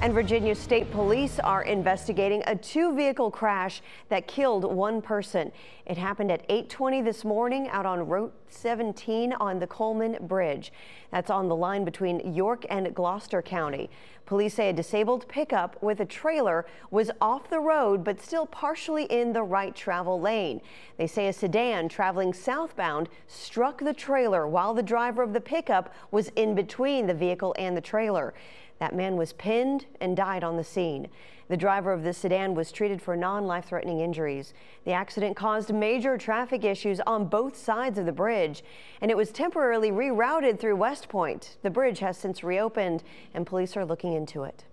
And Virginia State Police are investigating a two-vehicle crash that killed one person. It happened at 8:20 this morning out on Route 17 on the Coleman Bridge. That's on the line between York and Gloucester County. Police say a disabled pickup with a trailer was off the road but still partially in the right travel lane. They say a sedan traveling southbound struck the trailer while the driver of the pickup was in between the vehicle and the trailer. That man was pinned and died on the scene. The driver of the sedan was treated for non-life-threatening injuries. The accident caused major traffic issues on both sides of the bridge, and it was temporarily rerouted through West Point. The bridge has since reopened, and police are looking into it.